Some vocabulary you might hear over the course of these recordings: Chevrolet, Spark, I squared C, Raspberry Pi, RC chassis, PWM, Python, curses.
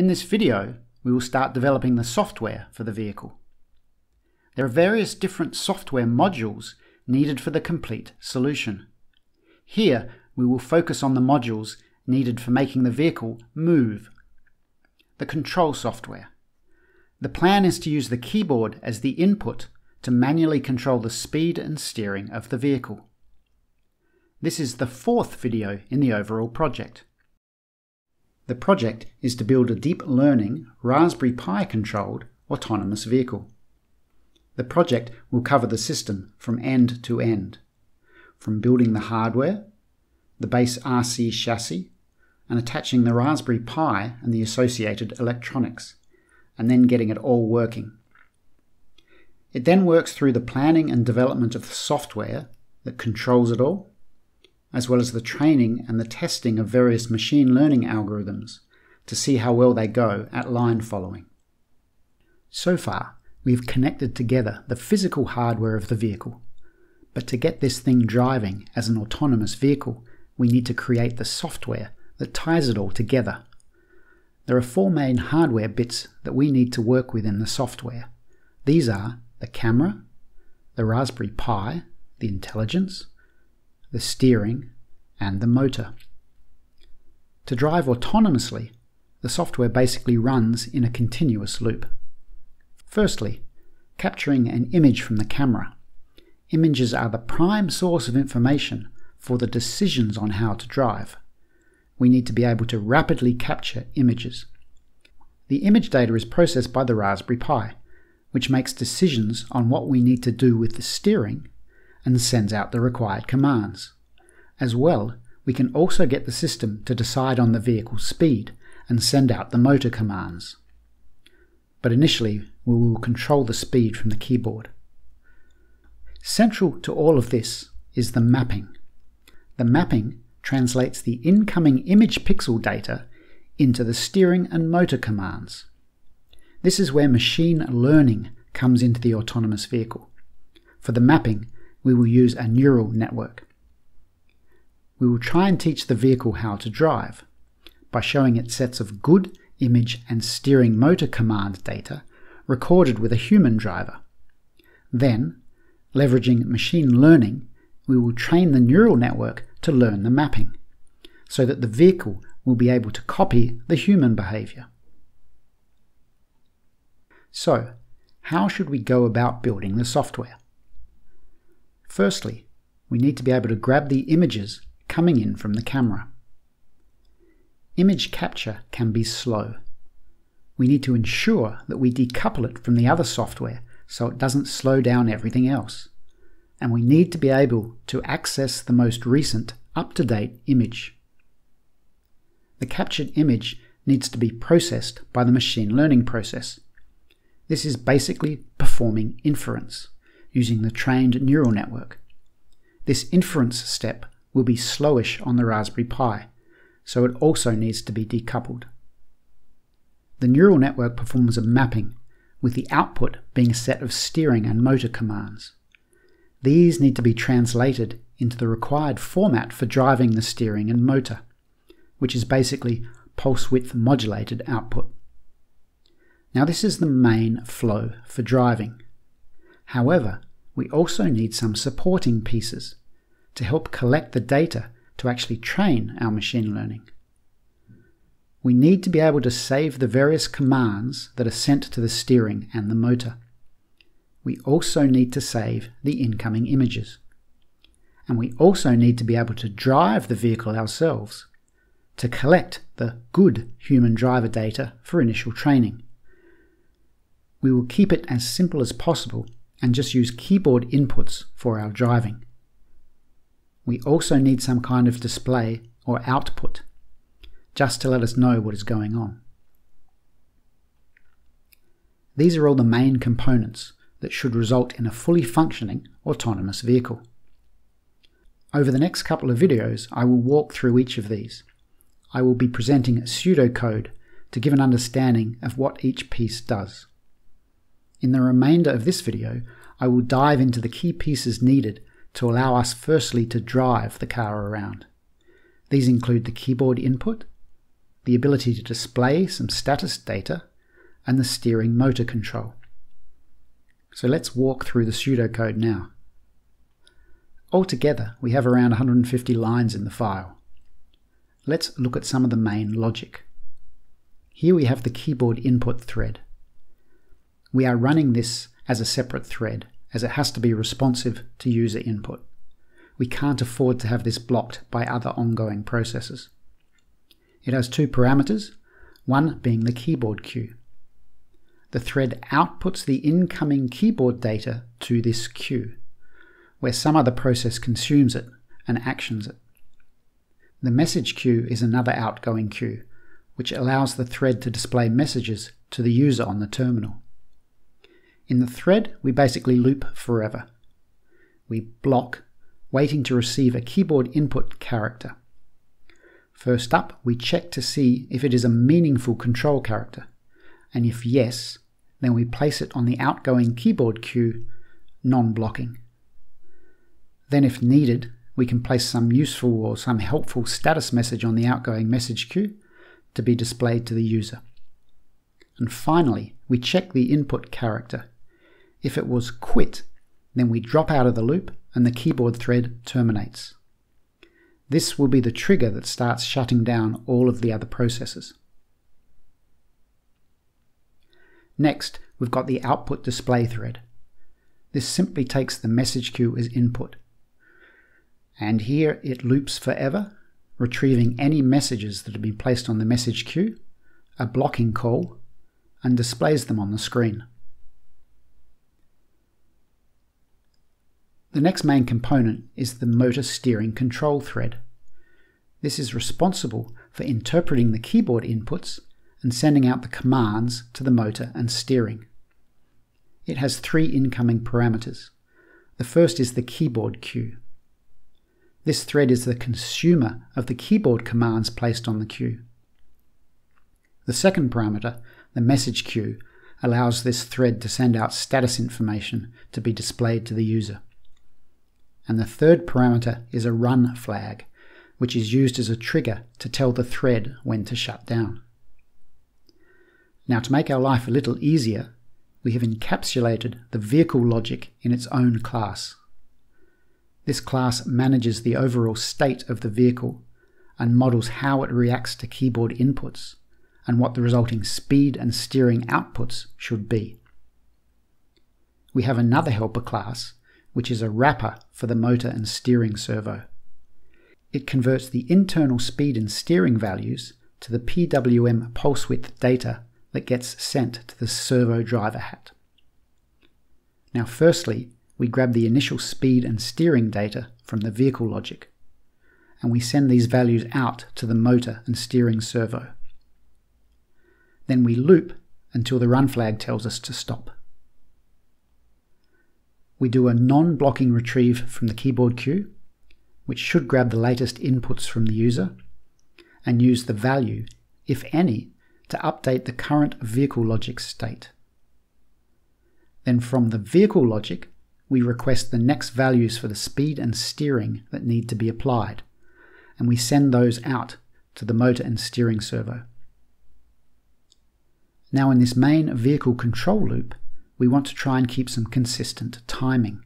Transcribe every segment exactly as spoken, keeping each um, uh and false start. In this video, we will start developing the software for the vehicle. There are various different software modules needed for the complete solution. Here, we will focus on the modules needed for making the vehicle move. The control software. The plan is to use the keyboard as the input to manually control the speed and steering of the vehicle. This is the fourth video in the overall project. The project is to build a deep learning, Raspberry Pi controlled autonomous vehicle. The project will cover the system from end to end, from building the hardware, the base R C chassis, and attaching the Raspberry Pi and the associated electronics, and then getting it all working. It then works through the planning and development of the software that controls it all, as well as the training and the testing of various machine learning algorithms to see how well they go at line following. So far, we've connected together the physical hardware of the vehicle, but to get this thing driving as an autonomous vehicle, we need to create the software that ties it all together. There are four main hardware bits that we need to work with in the software. These are the camera, the Raspberry Pi, the intelligence, the steering, and the motor. To drive autonomously, the software basically runs in a continuous loop. Firstly, capturing an image from the camera. Images are the prime source of information for the decisions on how to drive. We need to be able to rapidly capture images. The image data is processed by the Raspberry Pi, which makes decisions on what we need to do with the steering and sends out the required commands. As well, we can also get the system to decide on the vehicle's speed and send out the motor commands. But initially, we will control the speed from the keyboard. Central to all of this is the mapping. The mapping translates the incoming image pixel data into the steering and motor commands. This is where machine learning comes into the autonomous vehicle. For the mapping, we will use a neural network. We will try and teach the vehicle how to drive by showing it sets of good image and steering motor command data recorded with a human driver. Then, leveraging machine learning, we will train the neural network to learn the mapping so that the vehicle will be able to copy the human behavior. So, how should we go about building the software? Firstly, we need to be able to grab the images coming in from the camera. Image capture can be slow. We need to ensure that we decouple it from the other software so it doesn't slow down everything else. And we need to be able to access the most recent, up-to-date image. The captured image needs to be processed by the machine learning process. This is basically performing inference using the trained neural network. This inference step will be slowish on the Raspberry Pi, so it also needs to be decoupled. The neural network performs a mapping, with the output being a set of steering and motor commands. These need to be translated into the required format for driving the steering and motor, which is basically pulse width modulated output. Now this is the main flow for driving. However, we also need some supporting pieces to help collect the data to actually train our machine learning. We need to be able to save the various commands that are sent to the steering and the motor. We also need to save the incoming images. And we also need to be able to drive the vehicle ourselves to collect the good human driver data for initial training. We will keep it as simple as possible and just use keyboard inputs for our driving. We also need some kind of display or output, just to let us know what is going on. These are all the main components that should result in a fully functioning autonomous vehicle. Over the next couple of videos, I will walk through each of these. I will be presenting a pseudocode to give an understanding of what each piece does. In the remainder of this video, I will dive into the key pieces needed to allow us firstly to drive the car around. These include the keyboard input, the ability to display some status data, and the steering motor control. So let's walk through the pseudocode now. Altogether, we have around one hundred fifty lines in the file. Let's look at some of the main logic. Here we have the keyboard input thread. We are running this as a separate thread, as it has to be responsive to user input. We can't afford to have this blocked by other ongoing processes. It has two parameters, one being the keyboard queue. The thread outputs the incoming keyboard data to this queue, where some other process consumes it and actions it. The message queue is another outgoing queue, which allows the thread to display messages to the user on the terminal. In the thread, we basically loop forever. We block, waiting to receive a keyboard input character. First up, we check to see if it is a meaningful control character, and if yes, then we place it on the outgoing keyboard queue, non-blocking. Then if needed, we can place some useful or some helpful status message on the outgoing message queue to be displayed to the user. And finally, we check the input character. If it was quit, then we drop out of the loop and the keyboard thread terminates. This will be the trigger that starts shutting down all of the other processes. Next, we've got the output display thread. This simply takes the message queue as input. And here it loops forever, retrieving any messages that have been placed on the message queue, a blocking call, and displays them on the screen. The next main component is the motor steering control thread. This is responsible for interpreting the keyboard inputs and sending out the commands to the motor and steering. It has three incoming parameters. The first is the keyboard queue. This thread is the consumer of the keyboard commands placed on the queue. The second parameter, the message queue, allows this thread to send out status information to be displayed to the user. And the third parameter is a run flag, which is used as a trigger to tell the thread when to shut down. Now, to make our life a little easier, we have encapsulated the vehicle logic in its own class. This class manages the overall state of the vehicle and models how it reacts to keyboard inputs and what the resulting speed and steering outputs should be. We have another helper class, which is a wrapper for the motor and steering servo. It converts the internal speed and steering values to the P W M pulse width data that gets sent to the servo driver hat. Now, firstly, we grab the initial speed and steering data from the vehicle logic, and we send these values out to the motor and steering servo. Then we loop until the run flag tells us to stop. We do a non-blocking retrieve from the keyboard queue, which should grab the latest inputs from the user, and use the value, if any, to update the current vehicle logic state. Then from the vehicle logic, we request the next values for the speed and steering that need to be applied, and we send those out to the motor and steering servo. Now, in this main vehicle control loop, we want to try and keep some consistent timing.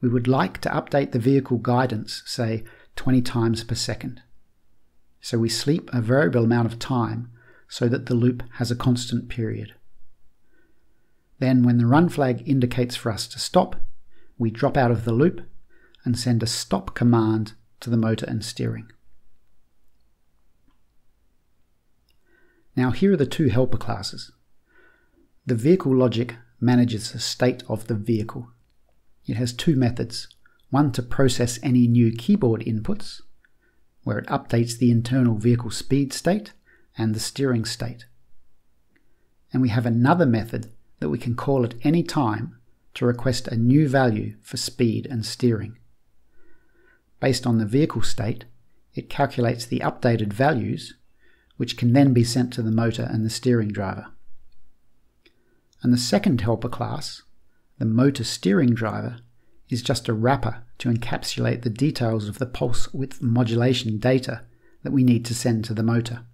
We would like to update the vehicle guidance, say, twenty times per second. So we sleep a variable amount of time so that the loop has a constant period. Then when the run flag indicates for us to stop, we drop out of the loop and send a stop command to the motor and steering. Now, here are the two helper classes. The vehicle logic manages the state of the vehicle. It has two methods, one to process any new keyboard inputs, where it updates the internal vehicle speed state and the steering state. And we have another method that we can call at any time to request a new value for speed and steering. Based on the vehicle state, it calculates the updated values, which can then be sent to the motor and the steering driver. And the second helper class, the motor steering driver, is just a wrapper to encapsulate the details of the pulse width modulation data that we need to send to the motor.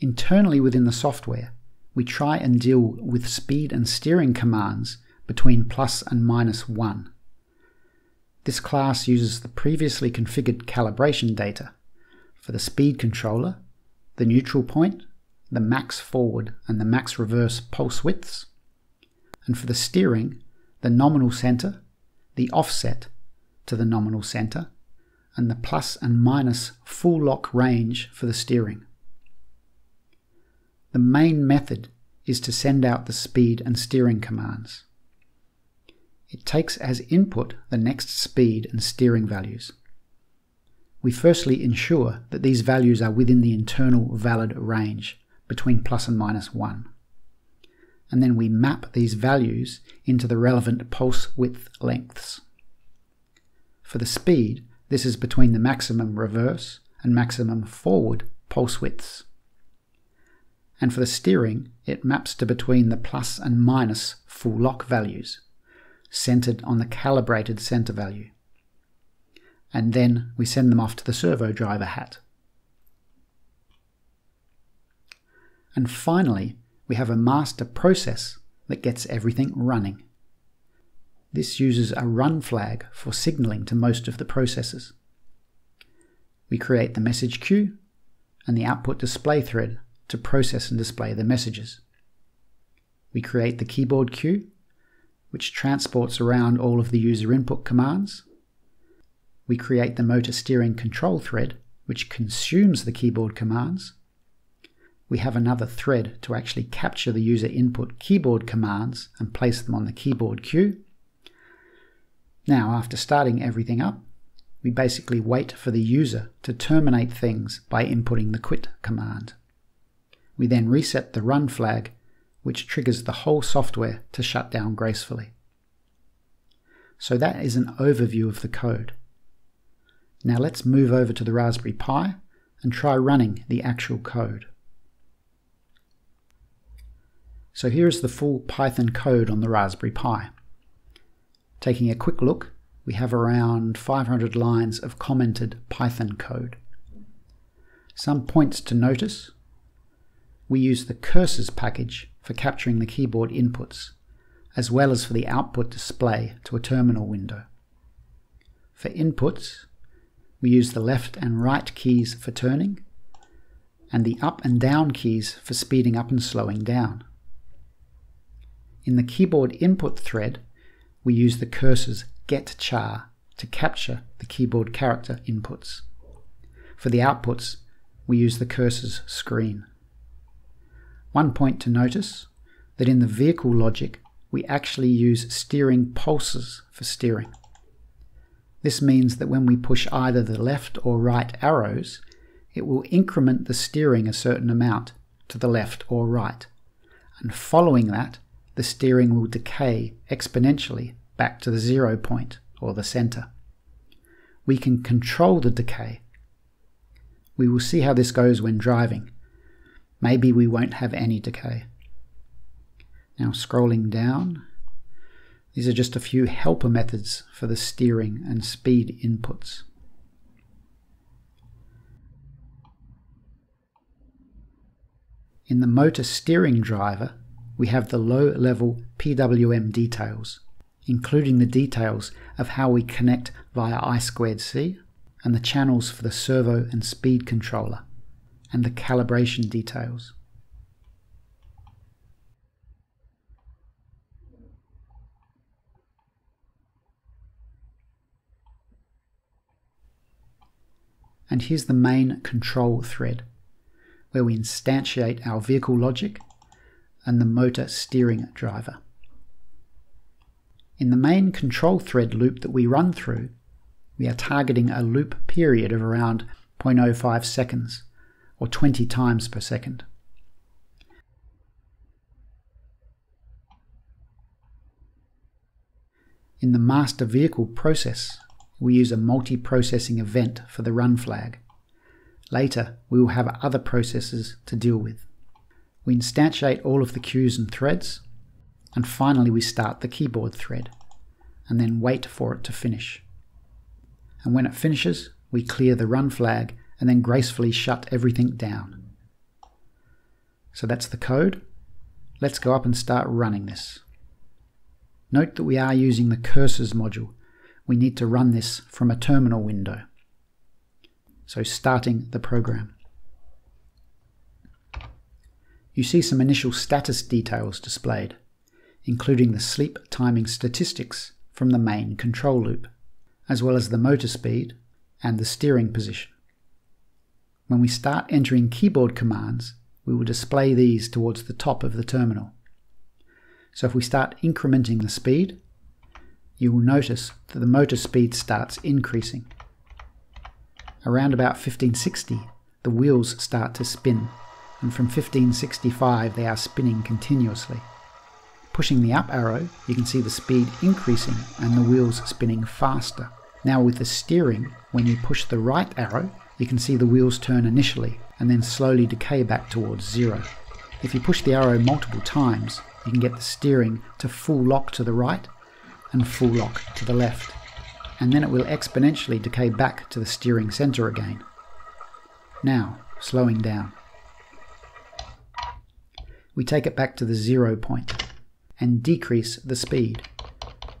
Internally within the software, we try and deal with speed and steering commands between plus and minus one. This class uses the previously configured calibration data for the speed controller, the neutral point, the max forward and the max reverse pulse widths, and for the steering, the nominal center, the offset to the nominal center, and the plus and minus full lock range for the steering. The main method is to send out the speed and steering commands. It takes as input the next speed and steering values. We firstly ensure that these values are within the internal valid range between plus and minus one. And then we map these values into the relevant pulse width lengths. For the speed, this is between the maximum reverse and maximum forward pulse widths. And for the steering, it maps to between the plus and minus full lock values, centered on the calibrated center value. And then we send them off to the servo driver hat. And finally, we have a master process that gets everything running. This uses a run flag for signaling to most of the processes. We create the message queue and the output display thread to process and display the messages. We create the keyboard queue, which transports around all of the user input commands. We create the motor steering control thread, which consumes the keyboard commands. We have another thread to actually capture the user input keyboard commands and place them on the keyboard queue. Now, after starting everything up, we basically wait for the user to terminate things by inputting the quit command. We then reset the run flag, which triggers the whole software to shut down gracefully. So that is an overview of the code. Now let's move over to the Raspberry Pi and try running the actual code. So here is the full Python code on the Raspberry Pi. Taking a quick look, we have around five hundred lines of commented Python code. Some points to notice. We use the curses package for capturing the keyboard inputs, as well as for the output display to a terminal window. For inputs, we use the left and right keys for turning, and the up and down keys for speeding up and slowing down. In the keyboard input thread, we use the cursor's getChar to capture the keyboard character inputs. For the outputs, we use the cursor's screen. One point to notice, that in the vehicle logic, we actually use steering pulses for steering. This means that when we push either the left or right arrows, it will increment the steering a certain amount to the left or right, and following that, the steering will decay exponentially back to the zero point, or the center. We can control the decay. We will see how this goes when driving. Maybe we won't have any decay. Now scrolling down, these are just a few helper methods for the steering and speed inputs. In the motor steering driver, we have the low-level P W M details, including the details of how we connect via I squared C, and the channels for the servo and speed controller, and the calibration details. And here's the main control thread, where we instantiate our vehicle logic and the motor steering driver. In the main control thread loop that we run through, we are targeting a loop period of around zero point zero five seconds, or twenty times per second. In the master vehicle process, we use a multi-processing event for the run flag. Later, we will have other processes to deal with. We instantiate all of the queues and threads, and finally we start the keyboard thread, and then wait for it to finish. And when it finishes, we clear the run flag and then gracefully shut everything down. So that's the code. Let's go up and start running this. Note that we are using the curses module. We need to run this from a terminal window. So starting the program. You see some initial status details displayed, including the sleep timing statistics from the main control loop, as well as the motor speed and the steering position. When we start entering keyboard commands, we will display these towards the top of the terminal. So if we start incrementing the speed, you will notice that the motor speed starts increasing. Around about fifteen sixty, the wheels start to spin, and from fifteen sixty-five they are spinning continuously. Pushing the up arrow, you can see the speed increasing and the wheels spinning faster. Now with the steering, when you push the right arrow, you can see the wheels turn initially and then slowly decay back towards zero. If you push the arrow multiple times, you can get the steering to full lock to the right and full lock to the left, and then it will exponentially decay back to the steering center again. Now, slowing down. We take it back to the zero point and decrease the speed,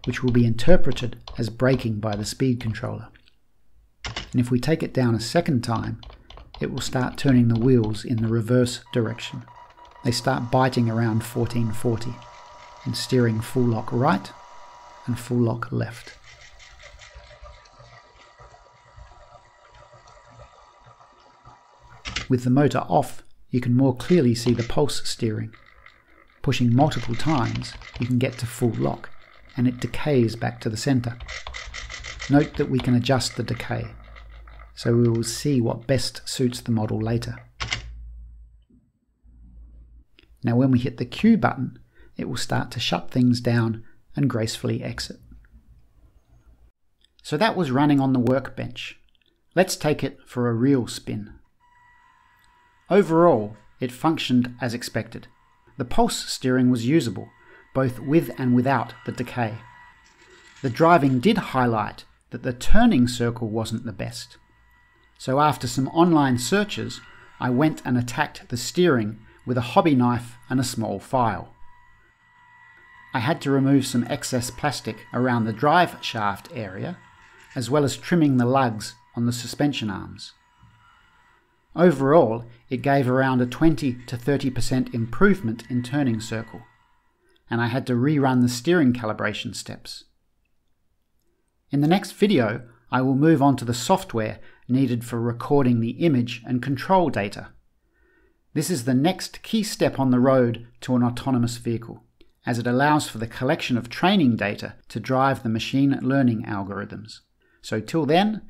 which will be interpreted as braking by the speed controller. And if we take it down a second time, it will start turning the wheels in the reverse direction. They start biting around fourteen forty and steering full lock right and full lock left. With the motor off, you can more clearly see the pulse steering. Pushing multiple times, you can get to full lock, and it decays back to the center. Note that we can adjust the decay, so we will see what best suits the model later. Now when we hit the Q button, it will start to shut things down and gracefully exit. So that was running on the workbench. Let's take it for a real spin. Overall, it functioned as expected. The pulse steering was usable, both with and without the decay. The driving did highlight that the turning circle wasn't the best. So after some online searches, I went and attacked the steering with a hobby knife and a small file. I had to remove some excess plastic around the drive shaft area, as well as trimming the lugs on the suspension arms. Overall, it gave around a twenty to thirty percent improvement in turning circle, and I had to rerun the steering calibration steps. In the next video, I will move on to the software needed for recording the image and control data. This is the next key step on the road to an autonomous vehicle, as it allows for the collection of training data to drive the machine learning algorithms. So till then,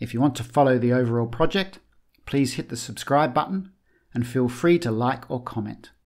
if you want to follow the overall project, please hit the subscribe button and feel free to like or comment.